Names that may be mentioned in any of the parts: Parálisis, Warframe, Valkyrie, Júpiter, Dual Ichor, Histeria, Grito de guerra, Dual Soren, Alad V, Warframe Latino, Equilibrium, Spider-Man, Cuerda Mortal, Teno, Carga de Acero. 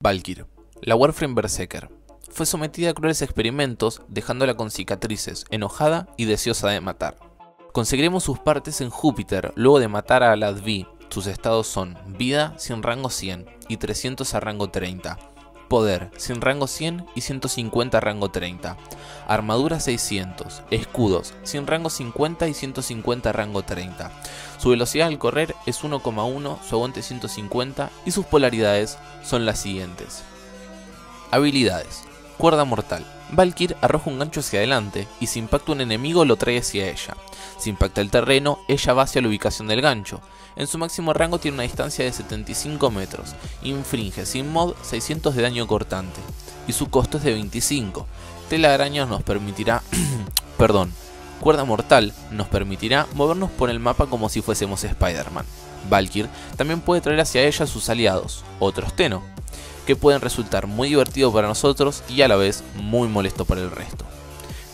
Valkyrie, la Warframe Berserker, fue sometida a crueles experimentos dejándola con cicatrices, enojada y deseosa de matar. Conseguiremos sus partes en Júpiter luego de matar a Alad V. Sus estados son vida sin rango 100 y 300 a rango 30, poder sin rango 100 y 150 a rango 30, armadura 600, escudos sin rango 50 y 150 a rango 30. Su velocidad al correr es 1,1, su aguante 150 y sus polaridades son las siguientes. Habilidades: Cuerda Mortal. Valkyrie arroja un gancho hacia adelante y si impacta un enemigo lo trae hacia ella. Si impacta el terreno, ella va hacia la ubicación del gancho. En su máximo rango tiene una distancia de 75 metros, infringe sin mod 600 de daño cortante y su costo es de 25. Telarañas nos permitirá... Cuerda Mortal nos permitirá movernos por el mapa como si fuésemos Spider-Man. Valkyrie también puede traer hacia ella a sus aliados, otros Teno, que pueden resultar muy divertidos para nosotros y a la vez muy molesto para el resto.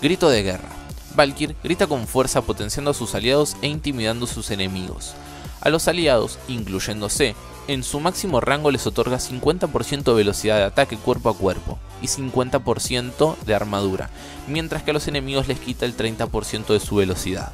Grito de guerra. Valkyrie grita con fuerza potenciando a sus aliados e intimidando a sus enemigos. A los aliados, incluyéndose, en su máximo rango les otorga 50% de velocidad de ataque cuerpo a cuerpo y 50% de armadura, mientras que a los enemigos les quita el 30% de su velocidad.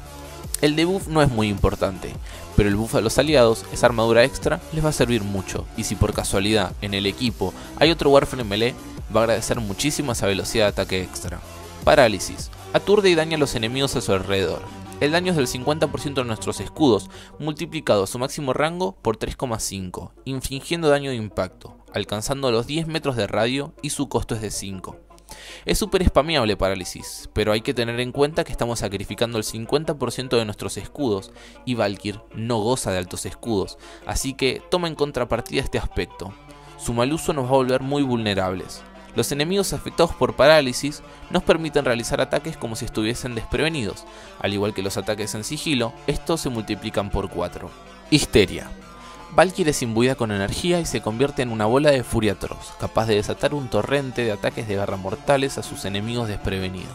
El debuff no es muy importante, pero el buff a los aliados, esa armadura extra, les va a servir mucho, y si por casualidad en el equipo hay otro Warframe melee, va a agradecer muchísimo esa velocidad de ataque extra. Parálisis. Aturde y daña a los enemigos a su alrededor. El daño es del 50% de nuestros escudos, multiplicado a su máximo rango por 3,5, infligiendo daño de impacto, alcanzando los 10 metros de radio y su costo es de 5. Es súper spameable Parálisis, pero hay que tener en cuenta que estamos sacrificando el 50% de nuestros escudos y Valkyrie no goza de altos escudos, así que toma en contrapartida este aspecto. Su mal uso nos va a volver muy vulnerables. Los enemigos afectados por Parálisis nos permiten realizar ataques como si estuviesen desprevenidos, al igual que los ataques en sigilo, estos se multiplican por 4. Histeria. Valkyrie es imbuida con energía y se convierte en una bola de furia atroz, capaz de desatar un torrente de ataques de guerra mortales a sus enemigos desprevenidos.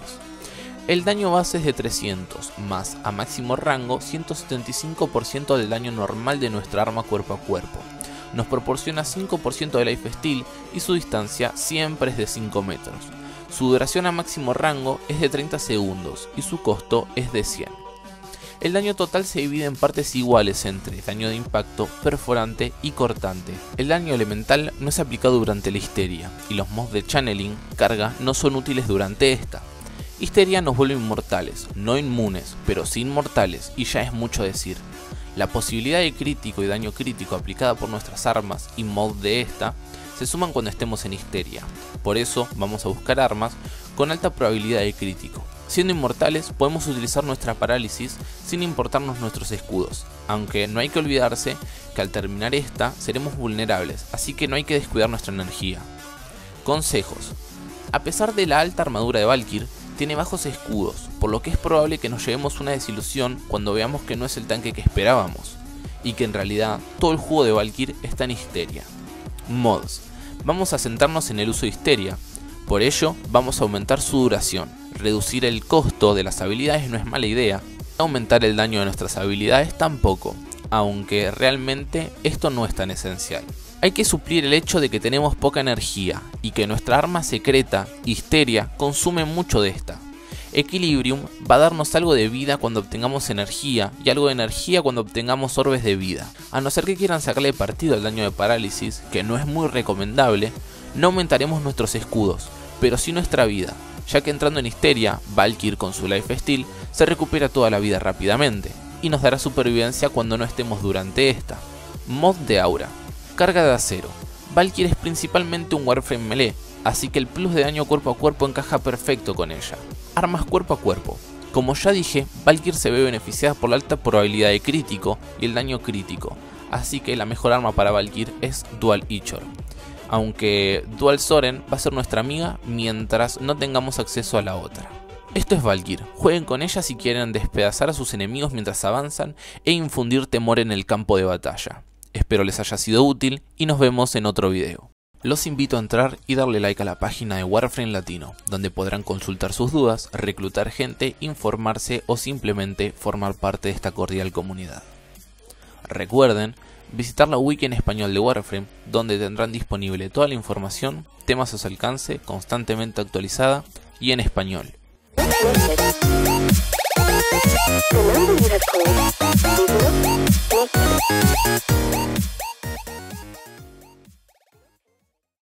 El daño base es de 300, más a máximo rango 175% del daño normal de nuestra arma cuerpo a cuerpo. Nos proporciona 5% de lifesteal y su distancia siempre es de 5 metros. Su duración a máximo rango es de 30 segundos y su costo es de 100. El daño total se divide en partes iguales entre daño de impacto, perforante y cortante. El daño elemental no es aplicado durante la histeria, y los mods de channeling, carga, no son útiles durante esta. Histeria nos vuelve inmortales, no inmunes, pero sí inmortales, y ya es mucho decir. La posibilidad de crítico y daño crítico aplicada por nuestras armas y mods de esta, se suman cuando estemos en histeria, por eso vamos a buscar armas con alta probabilidad de crítico. Siendo inmortales podemos utilizar nuestra parálisis sin importarnos nuestros escudos, aunque no hay que olvidarse que al terminar esta seremos vulnerables, así que no hay que descuidar nuestra energía. Consejos: a pesar de la alta armadura de Valkyrie, tiene bajos escudos, por lo que es probable que nos llevemos una desilusión cuando veamos que no es el tanque que esperábamos, y que en realidad todo el juego de Valkyrie está en histeria. Mods. Vamos a centrarnos en el uso de histeria, por ello vamos a aumentar su duración, reducir el costo de las habilidades no es mala idea, aumentar el daño de nuestras habilidades tampoco, aunque realmente esto no es tan esencial. Hay que suplir el hecho de que tenemos poca energía y que nuestra arma secreta, histeria, consume mucho de esta. Equilibrium va a darnos algo de vida cuando obtengamos energía y algo de energía cuando obtengamos orbes de vida. A no ser que quieran sacarle partido al daño de parálisis, que no es muy recomendable, no aumentaremos nuestros escudos, pero sí nuestra vida, ya que entrando en histeria, Valkyrie con su lifesteal se recupera toda la vida rápidamente y nos dará supervivencia cuando no estemos durante esta. Mod de aura. Carga de acero. Valkyrie es principalmente un Warframe melee, así que el plus de daño cuerpo a cuerpo encaja perfecto con ella. Armas cuerpo a cuerpo. Como ya dije, Valkyrie se ve beneficiada por la alta probabilidad de crítico y el daño crítico, así que la mejor arma para Valkyrie es Dual Ichor, aunque Dual Soren va a ser nuestra amiga mientras no tengamos acceso a la otra. Esto es Valkyrie, jueguen con ella si quieren despedazar a sus enemigos mientras avanzan e infundir temor en el campo de batalla. Espero les haya sido útil y nos vemos en otro video. los invito a entrar y darle like a la página de Warframe Latino, donde podrán consultar sus dudas, reclutar gente, informarse o simplemente formar parte de esta cordial comunidad. Recuerden visitar la wiki en español de Warframe, donde tendrán disponible toda la información, temas a su alcance, constantemente actualizada y en español.